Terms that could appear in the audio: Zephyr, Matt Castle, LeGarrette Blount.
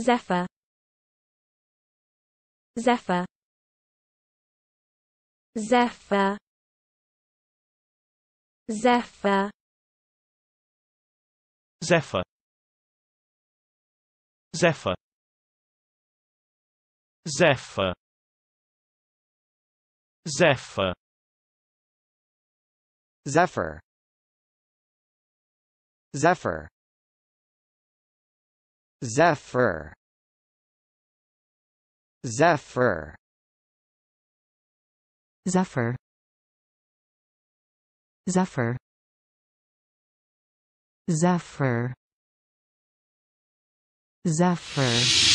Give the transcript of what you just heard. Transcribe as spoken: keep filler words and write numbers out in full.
Zephyr, Zephyr, Zephyr, Zephyr, Zephyr, Zephyr, Zephyr, Zephyr, Zephyr, Zephyr, Zephyr, Zephyr, Zephyr, Zephyr, Zephyr, Zephyr.